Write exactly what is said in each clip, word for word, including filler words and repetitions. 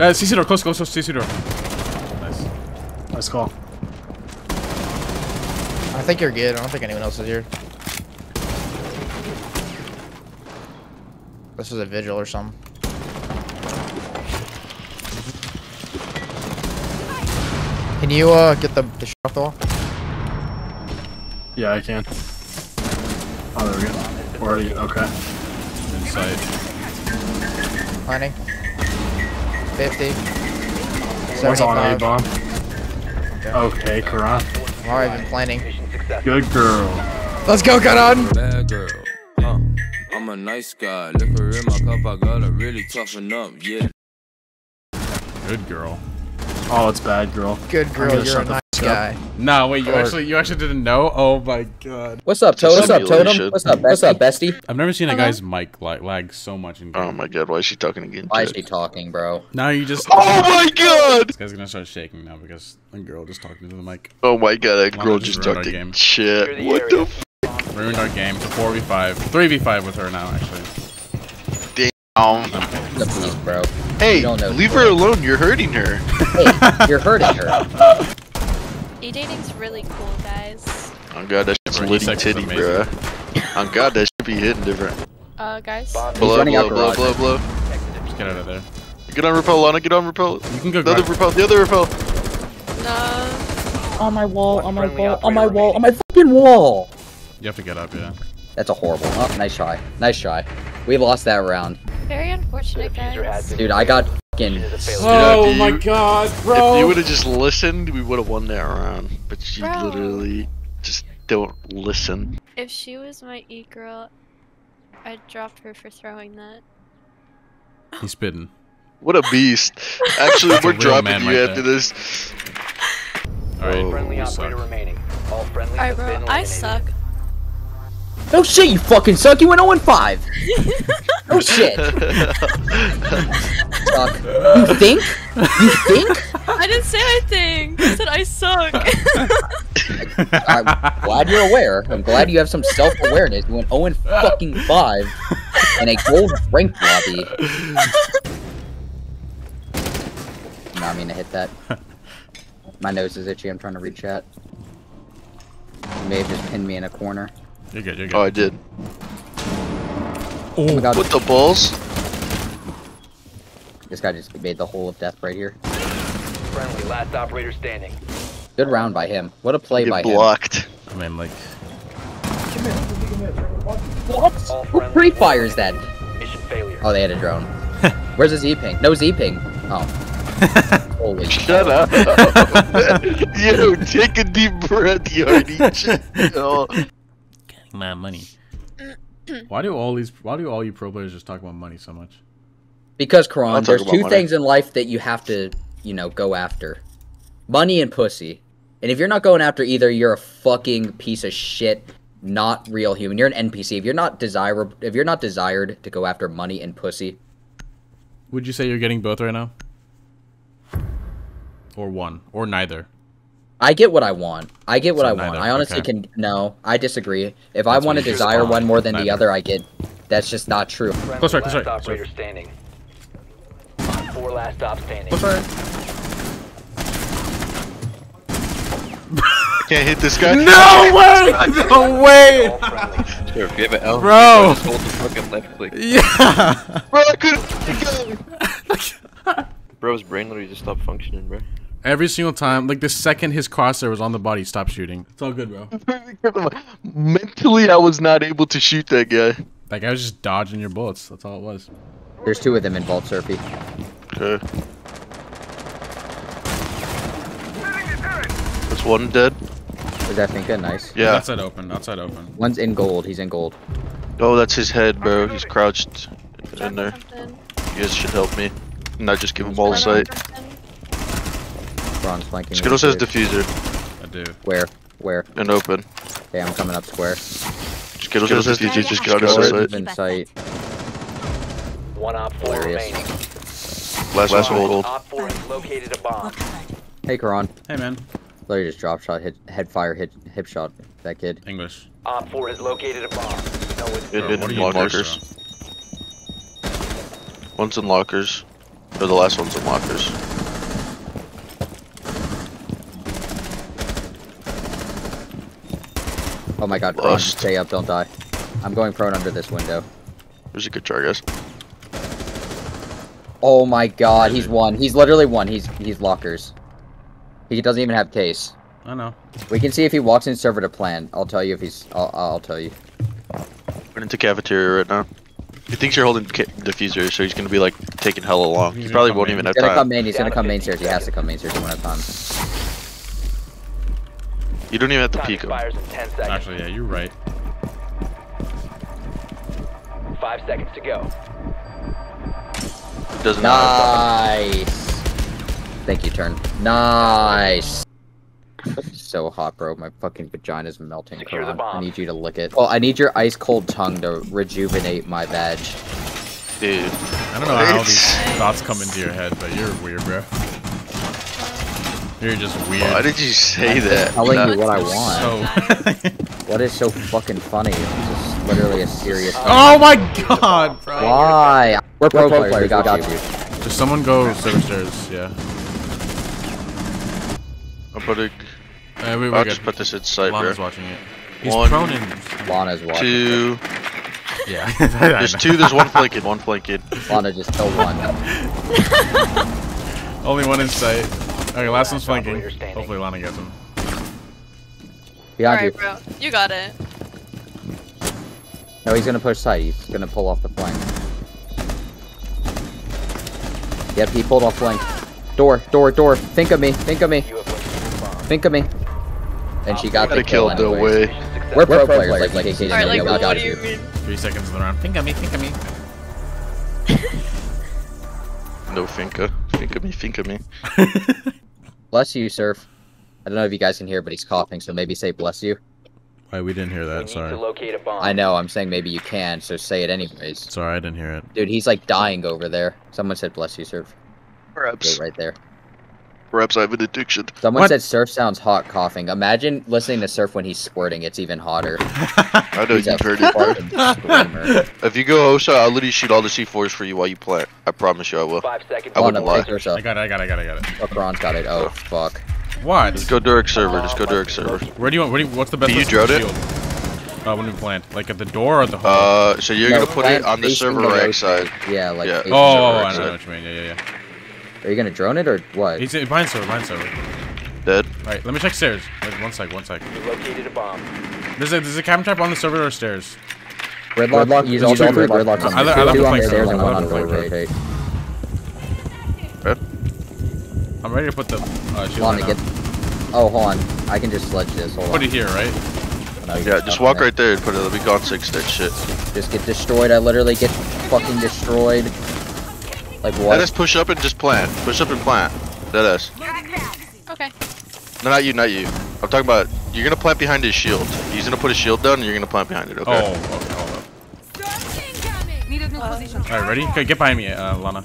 Uh, C C door, close, close, close, C C door. Nice. Nice call. I think you're good. I don't think anyone else is here. This is a vigil or something. Can you uh get the, the shit off the wall? Yeah, I can. Oh, there we go. Where are you? Okay. Inside. Planning. fifty. What's on A bomb? Okay, Karan. Okay, I'm already been planning. Good girl. Let's go, Karan. Bad girl. Huh. I'm a nice guy. Liquor in my cup, I gotta really toughen up. Yeah. Good girl. Oh, it's bad girl. Good girl, you're a nice guy. No, wait, you actually you actually didn't know? Oh my god. What's up, Totem? What's up, Totem? What's up, what's up, bestie? I've never seen a guy's mic lag, lag so much in game. Oh my god, why is she talking again? Why is she talking, bro? Now you just. Oh my god! This guy's gonna start shaking now because a girl just talked into the mic. Oh my god, that girl just talked to shit. What the f? Ruined our game to four v five. three v five with her now, actually. Damn. Bro. Hey, leave her alone. You're hurting her. Hey, you're hurting her. E-dating's really cool, guys. Oh god, that shit's litty titty, bro. Oh god, that shit be hitting different. Uh, guys. Blow, blow, blow, blow, blow. Just get out of there. Get on rappel, Lana. Get on rappel. You can go. The other rappel. The other rappel. No. On my wall. On my wall. On my wall. On my fucking wall. You have to get up, yeah. That's a horrible. Oh, nice try. Nice try. We lost that round. Very unfortunate, guys. Dude, I got fucking. Oh you know, my you, god, bro! If you would have just listened, we would have won that round. But you bro. literally just don't listen. If she was my e-girl, I'd drop her for throwing that. He's bitten. What a beast! Actually, we're dropping you after this. All right, oh, friendly operator remaining. All friendly. All right, bro. I suck. No shit, you fucking suck. You went oh and five. Oh shit. Suck. You think? You think? I didn't say I think. I said I suck. I, I'm glad you're aware. I'm glad you have some self-awareness. You went oh and fucking five in a gold rank lobby. Not mean to hit that. My nose is itchy. I'm trying to read chat. You may have just pinned me in a corner. You're good, you're good. Oh, I did. Oh, what the balls? This guy just made the hole of death right here. Friendly, last operator standing. Good round by him. What a play by him. Blocked. I mean, like. What? Who pre fires that? Mission failure. Oh, they had a drone. Where's the Z ping? No Z ping. Oh. Holy shit. Shut up. Yo, take a deep breath, you already. Oh. My money. Why do all these? Why do all you pro players just talk about money so much? Because Karan, there's two money. things in life that you have to, you know, go after: money and pussy. And if you're not going after either, you're a fucking piece of shit, not real human. You're an N P C. If you're not desirable, if you're not desired to go after money and pussy, would you say you're getting both right now, or one, or neither? I get what I want. I get what so I neither. want. I honestly okay. can. No, I disagree. If that's I want to desire one more than neither. the other, I get. That's just not true. Close right, close right. Operator standing. Four last stop standing. Close right. Can't hit this guy. No way! No way! Sure, if you have an L, bro. Just hold the fucking left click. Yeah. Bro, I couldn't. Bro's brain literally just stopped functioning, bro. Every single time, like the second his crosshair was on the body, stop shooting. It's all good, bro. Mentally, I was not able to shoot that guy. That guy was just dodging your bullets. That's all it was. There's two of them in Vault Surfy. Okay. There's one dead. Is that Finka? Nice. Yeah. Outside open. Outside open. One's in gold. He's in gold. Oh, that's his head, bro. He's crouched in there. You guys should help me. Not just give him all the sight. Skittlz has diffuser. I do. Where? Where? And open. Okay, I'm coming up square. Skittlz, Skittlz has diffuser. Just got out of sight. One op four remaining. Last last hold. Op four has located a bomb. Hey, Karan. Hey, man. Larry just drop shot, hit, head fire, hit, hip shot. That kid. English. Op four has located a bomb. No, it's in lockers. One's in lockers. They're the last ones unlocked this. Oh my god, prone. Stay up, don't die. I'm going prone under this window. There's a good try, guys. Oh my god, he's one. He's literally one. He's he's lockers. He doesn't even have case. I know. We can see if he walks in server to plan. I'll tell you if he's. I'll, I'll tell you. We're into cafeteria right now. He thinks you're holding diffuser, so he's gonna be like taking hella long. He probably won't even have time. He's gonna come main. He's gonna come main stairs. He has to come main stairs. He won't have time. You don't even have to peek him. Actually, yeah, you're right. Five seconds to go. Doesn't nice. Thank you, turn. Nice. So hot, bro. My fucking vagina's melting. Secure the bomb. I need you to lick it. Well, I need your ice cold tongue to rejuvenate my badge. Dude, I don't know how these thoughts come into your head, but you're weird, bro. You're just weird. Why did you say I'm that? Telling no, you what I want. So what is so fucking funny? It's just literally a serious. Oh my god, bro. Why? We're pro, We're pro players. players. We got, we got you. you. Does someone go server stairs? Yeah. I'm putting. Uh, we, I'll good. just put this in sight. Lana's bro. watching it. He's one, prone in. Lana's watching. Two. It. Yeah. There's two. There's one flanking. One flanking. Lana just killed one. Only one in sight. Okay, last one's flanking. Hopefully Lana gets him. Alright, bro. You got it. No, he's gonna push side. He's gonna pull off the flank. Yep, he pulled off flank. Door, door, door. Think of me. Think of me. Think of me. And she got the kill anyways. We're pro players. Like, K K. Alright, like, what do you mean? Three seconds in the round. Think of me. Think of me. No Finka. Think of me, think of me. Bless you, Surf. I don't know if you guys can hear, but he's coughing, so maybe say bless you. Wait, we didn't hear that, we sorry. Need to locate a bomb. I know, I'm saying maybe you can, so say it anyways. Sorry, I didn't hear it. Dude, he's like dying over there. Someone said bless you, Surf. Perhaps. Wait, right there. Perhaps I have an addiction. Someone what? said Surf sounds hot coughing. Imagine listening to Surf when he's squirting, it's even hotter. I know, you've heard it. If you go Osa, I'll literally shoot all the C fours for you while you play. I promise you I will. Five seconds. I wouldn't lie. Ursa. I got it, I got it, I got it, I got it. Oh, Kron's got it, oh fuck. What? Just go Durek server, just go Durek server. Where do you want, where do you, what's the best place to shield? Uh, when we planned? Like at the door or the hall? Uh, so you're no, gonna put it on the server rack side. Yeah, like yeah. Oh, I know what you mean, yeah, yeah, yeah. Are you gonna drone it or what? He's behind server, behind server. Dead. Alright, let me check stairs. Wait, one sec, one sec. You located a bomb. There's a, there's a cam trap on the server or stairs? Redlock, Redlock use all three Redlocks on the stairs. Two on the stairs and one on the rotate. Red? I'm ready to put the uh, shield on get. Oh, hold on. I can just sledge this, hold on. Put it here, right? No, yeah, just walk right there and put it, it'll be gone six, that shit. Just get destroyed, I literally get fucking destroyed. Like what? Let us push up and just plant. Push up and plant. Let us. Okay. No, not you, not you. I'm talking about, you're gonna plant behind his shield. He's gonna put his shield down and you're gonna plant behind it, okay? Oh, okay, hold up. Uh, Alright, ready? Okay, get behind me, uh, Lana.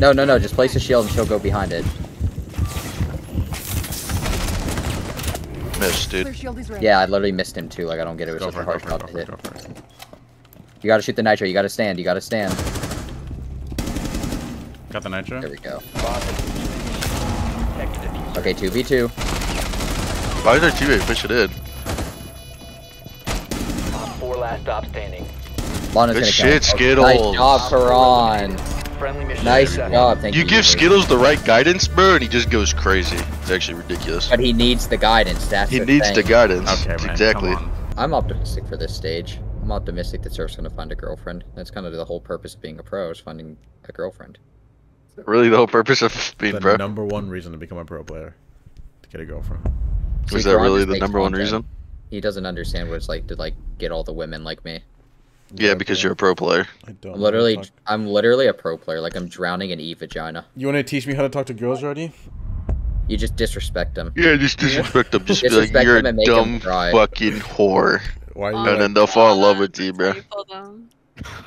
No, no, no, just place the shield and she'll go behind it. Missed, dude. Yeah, I literally missed him too, like I don't get it. It was such a hard shot to hit. You gotta shoot the nitro, you gotta stand, you gotta stand. Got the nitro. There we go. Okay, two v two. Why is there two v two? Push it in. Four last stop standing. Lana's Good shit, count. Skittlz. Okay, nice job, Karan. Nice job, thank you. You give Skittlz the right guidance, bro, and he just goes crazy. It's actually ridiculous. But he needs the guidance, that's He the needs thing. the guidance. Okay, man, exactly. I'm optimistic for this stage. I'm optimistic that Surf's gonna find a girlfriend. That's kind of the whole purpose of being a pro, is finding a girlfriend. Really, the whole purpose of being the pro? The number one reason to become a pro player. To get a girlfriend. So was that really the number one reason? He doesn't understand what it's like to like get all the women like me. Yeah, yeah, because you're a pro player. I don't. I'm literally, I'm literally a pro player. Like, I'm drowning in e-vagina. You want to teach me how to talk to girls already? You just disrespect them. Yeah, just disrespect them. Just disrespect be like, you're a dumb fucking whore. Why are you and then they'll fall in love with you, bro.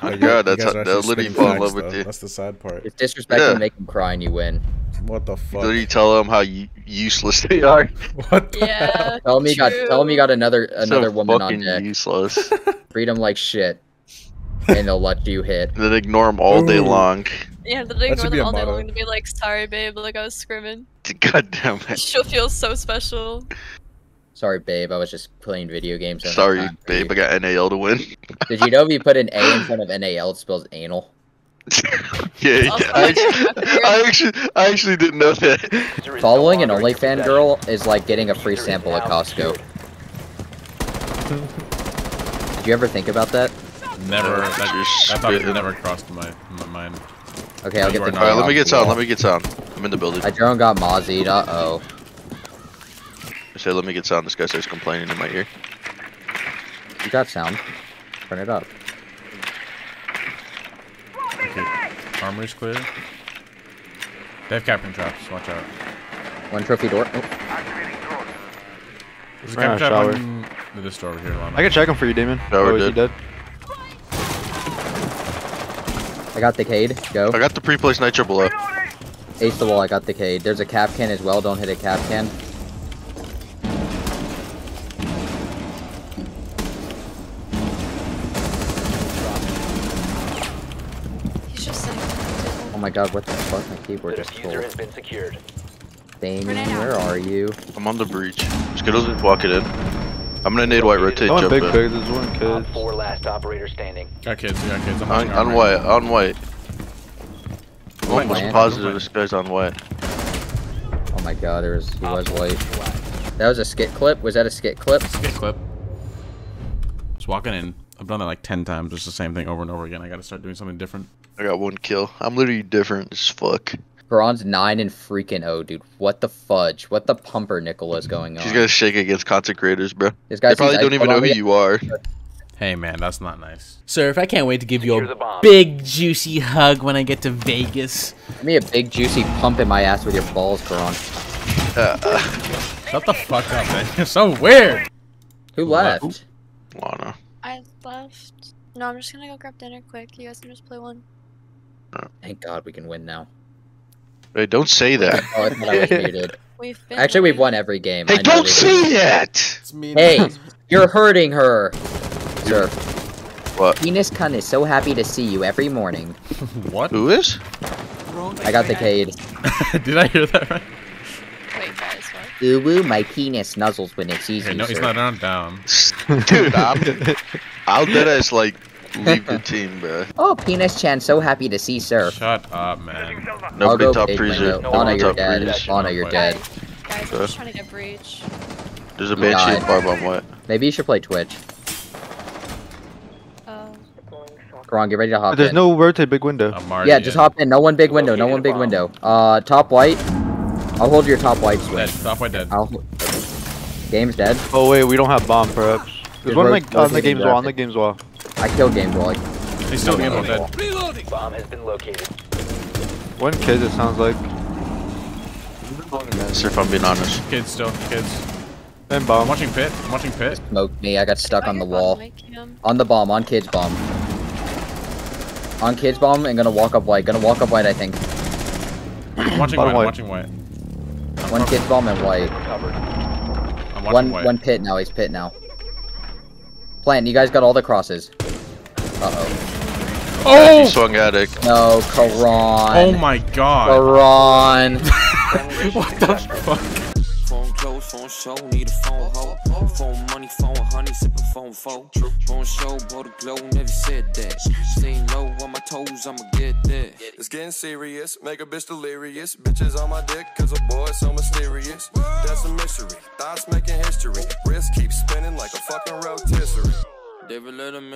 Oh my god, that's how they'll literally fall in love though. with you. That's the sad part. It's disrespect yeah. and make them cry and you win. What the fuck? Did you tell them how useless they are? What the yeah, hell? Tell me you got, tell me you got another, another so woman on deck. Useless. Treat them like shit. And they'll let you hit. Then ignore them all Ooh. day long. Yeah, the day more than all day long to be like, sorry babe, like I was scrimming. God damn it. She'll feel so special. Sorry babe, I was just playing video games. Sorry babe, I got N A L to win. Did you know if you put an A in front of N A L, it spells anal? Yeah, yeah. I, actually, I actually, I actually didn't know that. Following an OnlyFans girl is like getting a free sample at Costco. Did you ever think about that? Never. That, that thought it never crossed my my mind. Okay, no, I'll get the. Alright, let me get sound. Let me get sound. I'm in the building. My drone got mozzied. Uh oh. I said, let me get sound. This guy starts complaining in my ear. You got sound. Turn it up. Okay. Armory's clear. They have captain traps, watch out. One trophy door. Oh. There's a captain trap on this door over here, Lana. I can check him for you, Damon. No, we're oh, dead. dead. I got the Cade. Go. I got the pre-placed nitro below. Ace the wall, I got the Cade. There's a cap can as well, don't hit a cap can. Oh my god, what the fuck? My keyboard just pulled. Damien, where are you? I'm on the breach. Skittlz is walking in. I'm gonna nade white rotate jump in. There's one kid. Four last operator standing. Got kids, got kids. I'm on, on white, on white. I'm almost positive this guy's on white. Oh my god, there was, he was white. That was a skit clip? Was that a skit clip? Skit clip. Just walking in. I've done that like ten times, it's the same thing over and over again. I gotta start doing something different. I got one kill. I'm literally different as fuck. Bronze nine and freaking oh, dude. What the fudge? What the pumpernickel is going on? She's gonna shake against content creators, bro. This guy they probably don't even know who you are. Hey man, that's not nice. Surf, I can't wait to give you a big juicy hug when I get to Vegas. Give me a big juicy pump in my ass with your balls, Bronze. Shut the fuck up, man. You're so weird. Who left? Lana. I left. No, I'm just gonna go grab dinner quick. You guys can just play one. Thank God we can win now. Hey, don't say that. Oh, I thought I was muted. We've been Actually, we've won every game. Hey, don't say that! Hey, you're hurting her, sir. What? Venus Kun is so happy to see you every morning. What? Who is? I got the Cade. Did I hear that right? Wait, guys, what? Uwu, my penis nuzzles when it sees hey, you, No, sir. He's not on down. Dude, I'm... I'll deadass, like... Leave the team, bro. Oh, Penis Chan, so happy to see, sir. Shut up, man. Nobody top freezer. Lana, you're dead. Lana, you're dead. Guys, I'm just trying to get breach. There's a banshee and barb on what? Maybe you should play Twitch. Oh. Karan, get ready to hop in. There's no rotate big window. Yeah, just hop in. No one big window. No one big window. Uh, top white. I'll hold your top white switch. Top white dead. Game's dead. Oh wait, we don't have bomb perhaps. There's one on the game's wall. On the game's wall. I killed game wall. He's still game wall dead. Reloading. Bomb has been located. One kid, it sounds like. Sir, if I'm being honest. Kids still, kids. And bomb. I'm watching pit. I'm watching pit. Smoked me. I got stuck on the wall. On the bomb. On kids bomb. On kids bomb and gonna walk up white. Gonna walk up white, I think. I'm watching white. I'm watching white. I'm one kids bomb and white. I'm one white. One pit now. He's pit now. Plant, you guys got all the crosses. Uh-oh. Oh! He swung at it. No, Karan. Oh my god. Karan. What the fuck? Phone clothes, phone show, need a phone hoe. Phone money, phone honey, sipping phone phone. Phone show, blow the glow, never said that. Staying low on my toes, I'ma get that. It's getting serious, make a bitch delirious. Bitches on my dick, cause a boy so mysterious. That's a mystery, thoughts making history. Wrist keeps spinning like a fucking rotisserie. David Letterman.